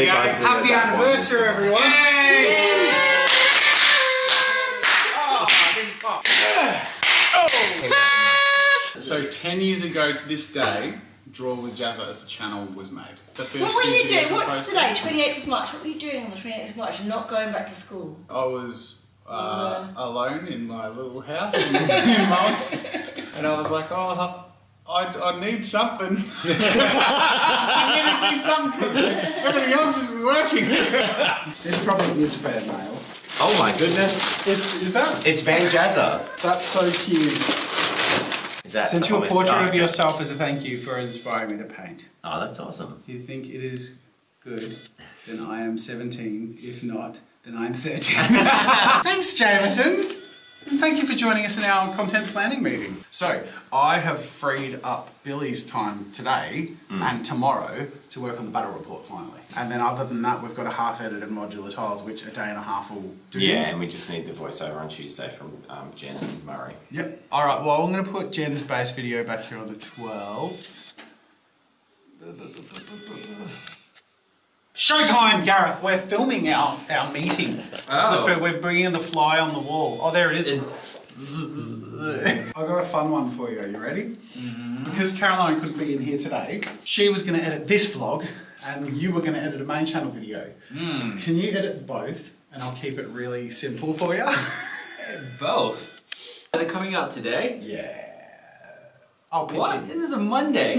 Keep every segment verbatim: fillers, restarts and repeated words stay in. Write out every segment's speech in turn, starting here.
really go. Bugs Happy anniversary, one. everyone! Yay! Yay! Oh, I didn't pop. Oh. So ten years ago to this day, Draw with Jazza as a channel was made. The first what were you doing? What's today? twenty-eighth of March. What were you doing on the twenty-eighth of March? Not going back to school. I was uh, yeah. alone in my little house in Melbourne, and I was like, oh. I, I need something. I need to do something because everything else isn't working. This probably is fan mail. Oh my goodness. It's, is that? It's Van Jazza. That's so cute. Is that Sent you a portrait oh, okay. of yourself as a thank you for inspiring me to paint. Oh, that's awesome. If you think it is good, then I am seventeen. If not, then I'm thirteen. Thanks, Jameson. And thank you for joining us in our content planning meeting. So, I have freed up Billy's time today mm. and tomorrow to work on the battle report finally. And then other than that, we've got a half-edited modular tiles, which a day and a half will do. Yeah, and we just need the voiceover on Tuesday from um, Jen and Murray. Yep. All right, well, I'm going to put Jen's base video back here on the twelfth. Showtime, Gareth! We're filming our, our meeting. Oh. So we're bringing the fly on the wall. Oh, there it is. is... I've got a fun one for you. Are you ready? Mm-hmm. Because Caroline couldn't be in here today, she was going to edit this vlog and you were going to edit a main channel video. Mm. Can you edit both? And I'll keep it really simple for you. Both? Are they coming out today? Yeah. Oh, what? This is a Monday.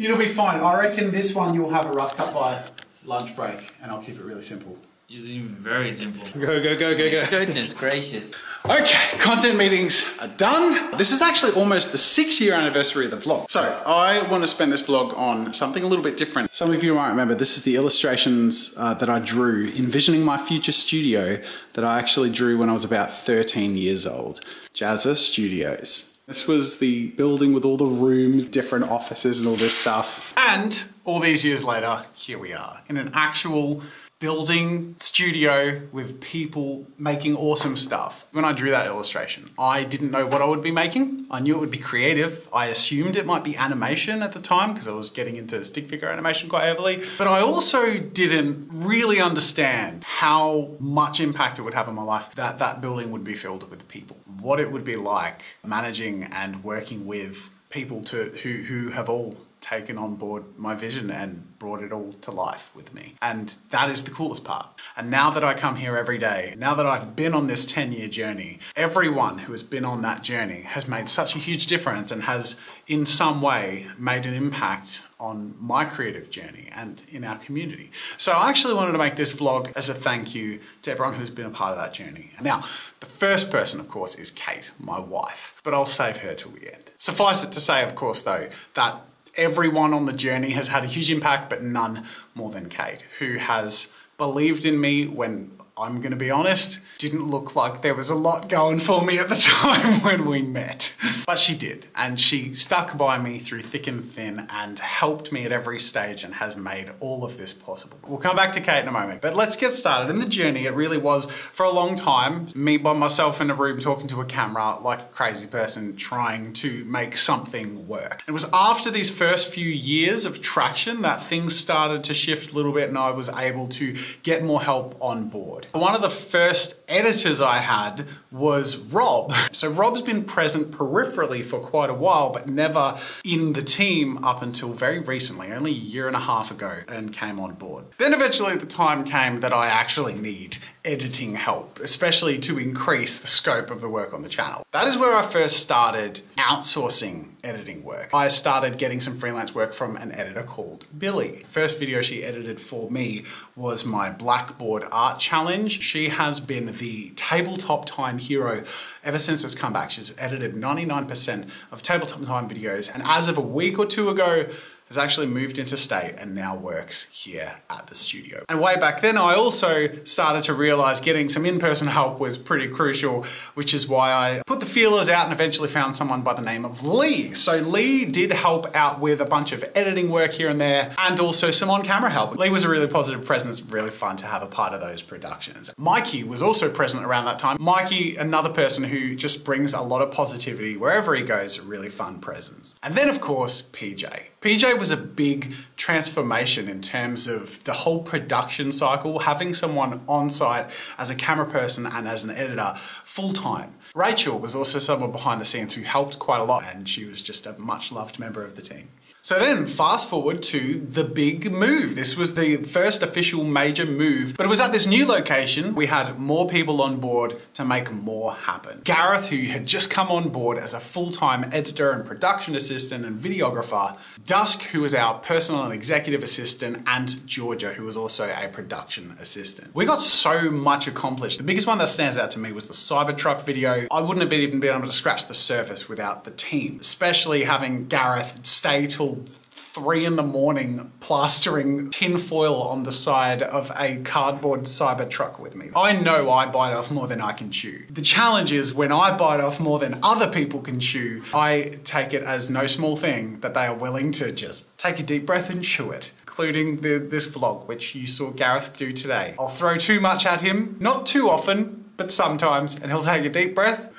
It'll be fine. I reckon this one you'll have a rough cut by lunch break, and I'll keep it really simple. It's very simple. Go, go, go, go, go. Goodness gracious. Okay, content meetings are done. This is actually almost the six year anniversary of the vlog. So I want to spend this vlog on something a little bit different. Some of you might remember this is the illustrations uh, that I drew envisioning my future studio that I actually drew when I was about thirteen years old. Jazza Studios. This was the building with all the rooms, different offices and all this stuff. And all these years later, here we are in an actual building studio with people making awesome stuff. When I drew that illustration, I didn't know what I would be making. I knew it would be creative. I assumed it might be animation at the time because I was getting into stick figure animation quite heavily. But I also didn't really understand how much impact it would have on my life that that building would be filled with people. What it would be like managing and working with people to who, who have all taken on board my vision and brought it all to life with me. And that is the coolest part. And now that I come here every day, now that I've been on this ten year journey, everyone who has been on that journey has made such a huge difference and has in some way made an impact on my creative journey and in our community. So I actually wanted to make this vlog as a thank you to everyone who's been a part of that journey. Now, the first person, of course, is Kate, my wife, but I'll save her till the end. Suffice it to say, of course, though, that everyone on the journey has had a huge impact, but none more than Kate, who has believed in me when, I'm going to be honest, didn't look like there was a lot going for me at the time when we met. But she did, and she stuck by me through thick and thin and helped me at every stage and has made all of this possible. We'll come back to Kate in a moment, but let's get started. In the journey, it really was, for a long time, me by myself in a room talking to a camera like a crazy person trying to make something work. It was after these first few years of traction that things started to shift a little bit and I was able to get more help on board. One of the first editors I had was Rob. So Rob's been present peripherally for quite a while, but never in the team up until very recently, only a year and a half ago, and came on board. Then eventually the time came that I actually need editing help, especially to increase the scope of the work on the channel. That is where I first started outsourcing editing work. I started getting some freelance work from an editor called Billy. First video she edited for me was my Blackboard Art Challenge. She has been the Tabletop Time hero ever since it's come back. She's edited ninety-nine percent of Tabletop Time videos, and as of a week or two ago, has actually moved into state and now works here at the studio. And way back then, I also started to realize getting some in-person help was pretty crucial, which is why I put the feelers out and eventually found someone by the name of Lee. So Lee did help out with a bunch of editing work here and there, and also some on-camera help. Lee was a really positive presence, really fun to have a part of those productions. Mikey was also present around that time. Mikey, another person who just brings a lot of positivity wherever he goes, a really fun presence. And then of course, P J. P J was a big transformation in terms of the whole production cycle, having someone on site as a camera person and as an editor full time. Rachel was also someone behind the scenes who helped quite a lot, and she was just a much loved member of the team. So then fast forward to the big move. This was the first official major move, but it was at this new location. We had more people on board to make more happen. Gareth, who had just come on board as a full-time editor and production assistant and videographer, Dusk, who was our personal and executive assistant, and Georgia, who was also a production assistant. We got so much accomplished. The biggest one that stands out to me was the Cybertruck video. I wouldn't have even been able to scratch the surface without the team, especially having Gareth stay till three in the morning plastering tinfoil on the side of a cardboard Cybertruck with me. I know I bite off more than I can chew. The challenge is when I bite off more than other people can chew, I take it as no small thing that they are willing to just take a deep breath and chew it, including the, this vlog, which you saw Gareth do today. I'll throw too much at him, not too often, but sometimes, and he'll take a deep breath.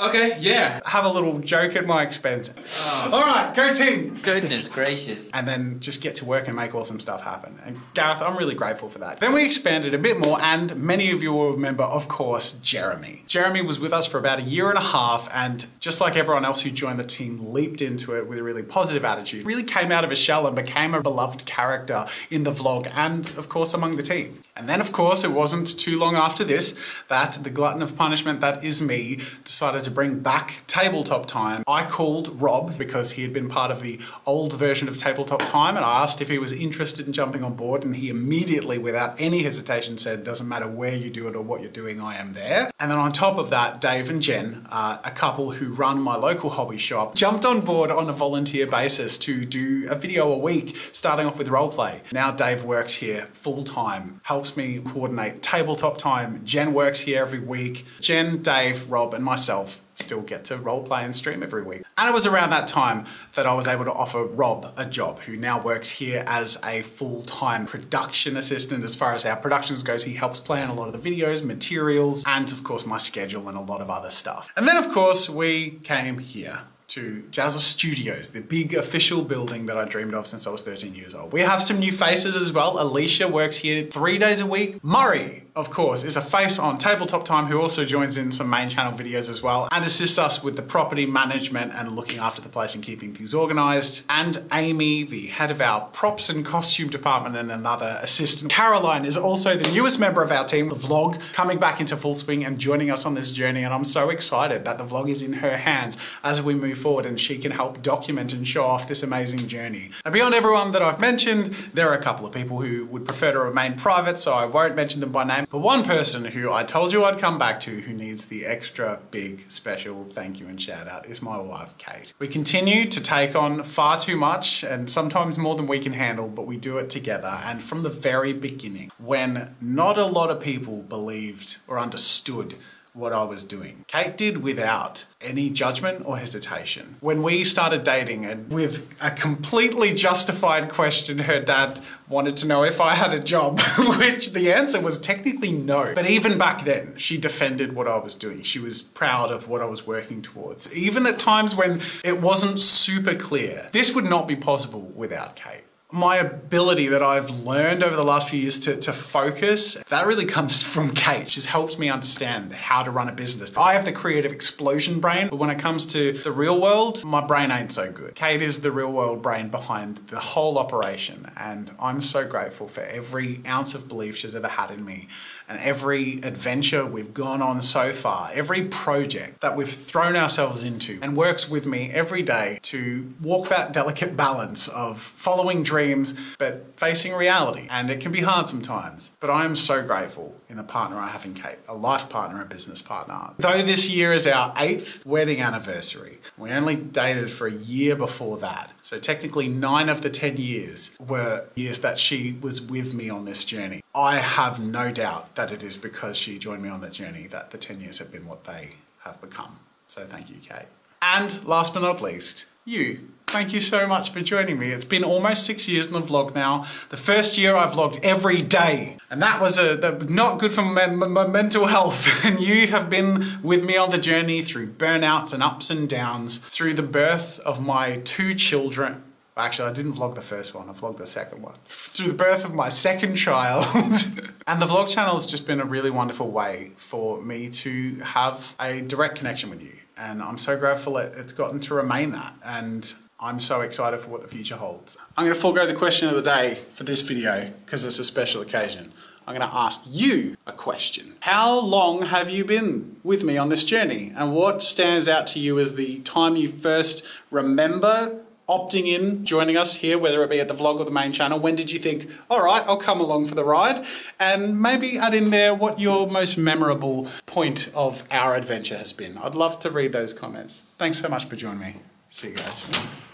Okay, yeah. Have a little joke at my expense. Oh. All right, go team. Goodness gracious. And then just get to work and make awesome stuff happen. And Gareth, I'm really grateful for that. Then we expanded a bit more, and many of you will remember, of course, Jeremy. Jeremy was with us for about a year and a half, and just like everyone else who joined the team, leaped into it with a really positive attitude. Really came out of his shell and became a beloved character in the vlog and, of course, among the team. And then, of course, it wasn't too long after this that the glutton of punishment that is me decided to bring back Tabletop Time. I called Rob because he had been part of the old version of Tabletop Time, and I asked if he was interested in jumping on board, and he immediately, without any hesitation, said, doesn't matter where you do it or what you're doing, I am there. And then on top of that, Dave and Jen, uh, a couple who run my local hobby shop, jumped on board on a volunteer basis to do a video a week, starting off with roleplay. Now Dave works here full-time, helps me coordinate Tabletop Time. Jen works here every week. Jen, Dave, Rob, and myself still get to role play and stream every week. And it was around that time that I was able to offer Rob a job, who now works here as a full-time production assistant. As far as our productions goes, he helps plan a lot of the videos, materials, and of course my schedule and a lot of other stuff. And then of course we came here to Jazza Studios, the big official building that I dreamed of since I was thirteen years old. We have some new faces as well. Alicia works here three days a week. Murray, of course, is a face on Tabletop Time who also joins in some main channel videos as well and assists us with the property management and looking after the place and keeping things organized. And Amy, the head of our props and costume department, and another assistant. Caroline is also the newest member of our team, the vlog, coming back into full swing and joining us on this journey. And I'm so excited that the vlog is in her hands as we move forward, and she can help document and show off this amazing journey. And beyond everyone that I've mentioned, there are a couple of people who would prefer to remain private, so I won't mention them by name. But one person who I told you I'd come back to, who needs the extra big special thank you and shout out, is my wife, Kate. We continue to take on far too much and sometimes more than we can handle, but we do it together. And from the very beginning, when not a lot of people believed or understood what I was doing, Kate did without any judgment or hesitation. When we started dating, and with a completely justified question, her dad wanted to know if I had a job, which the answer was technically no. But even back then, she defended what I was doing. She was proud of what I was working towards, even at times when it wasn't super clear. This would not be possible without Kate. My ability that I've learned over the last few years to, to focus, that really comes from Kate. She's helped me understand how to run a business. I have the creative explosion brain, but when it comes to the real world, my brain ain't so good. Kate is the real world brain behind the whole operation, and I'm so grateful for every ounce of belief she's ever had in me, and every adventure we've gone on so far, every project that we've thrown ourselves into, and works with me every day to walk that delicate balance of following dreams Dreams, but facing reality. And it can be hard sometimes, but I am so grateful in the partner I have in Kate, a life partner, a business partner. Though this year is our eighth wedding anniversary, we only dated for a year before that. So technically nine of the ten years were years that she was with me on this journey. I have no doubt that it is because she joined me on that journey that the ten years have been what they have become. So thank you, Kate. And last but not least, you. Thank you so much for joining me. It's been almost six years in the vlog now. The first year I vlogged every day, and that was a, that, not good for my, my mental health. And you have been with me on the journey through burnouts and ups and downs, through the birth of my two children. Actually, I didn't vlog the first one, I vlogged the second one. Through the birth of my second child. And the vlog channel has just been a really wonderful way for me to have a direct connection with you. And I'm so grateful it, it's gotten to remain that. And I'm so excited for what the future holds. I'm gonna forego the question of the day for this video, because it's a special occasion. I'm gonna ask you a question. How long have you been with me on this journey? And what stands out to you as the time you first remember opting in, joining us here, whether it be at the vlog or the main channel? When did you think, all right, I'll come along for the ride? And maybe add in there what your most memorable point of our adventure has been. I'd love to read those comments. Thanks so much for joining me. See you guys.